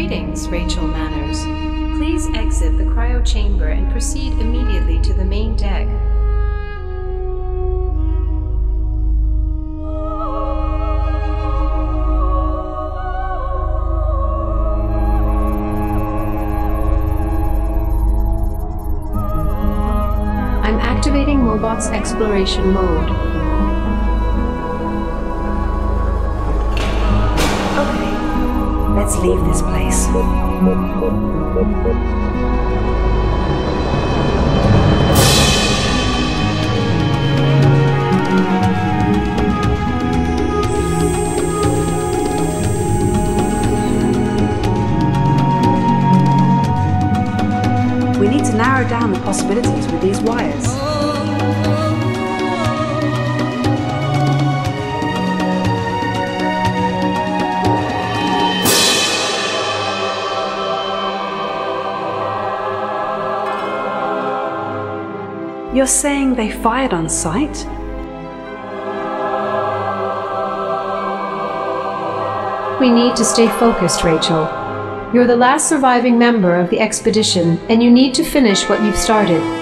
Greetings, Rachel Manners. Please exit the cryo chamber and proceed immediately to the main deck. I'm activating Mobot's exploration mode. Let's leave this place. We need to narrow down the possibilities with these wires. You're saying they fired on sight? We need to stay focused, Rachel. You're the last surviving member of the expedition, and you need to finish what you've started.